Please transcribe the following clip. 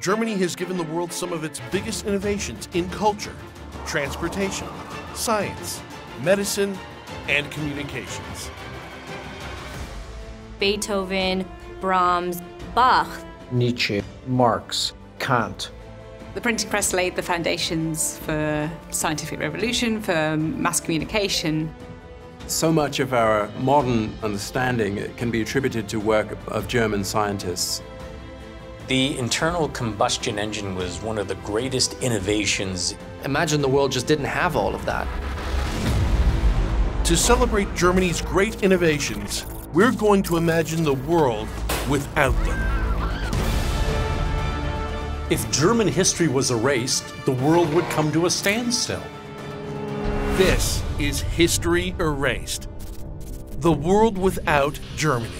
Germany has given the world some of its biggest innovations in culture, transportation, science, medicine, and communications. Beethoven, Brahms, Bach, Nietzsche, Marx, Kant. The printing press laid the foundations for scientific revolution, for mass communication. So much of our modern understanding can be attributed to work of German scientists. The internal combustion engine was one of the greatest innovations. Imagine the world just didn't have all of that. To celebrate Germany's great innovations, we're going to imagine the world without them. If German history was erased, the world would come to a standstill. This is History Erased, the world without Germany.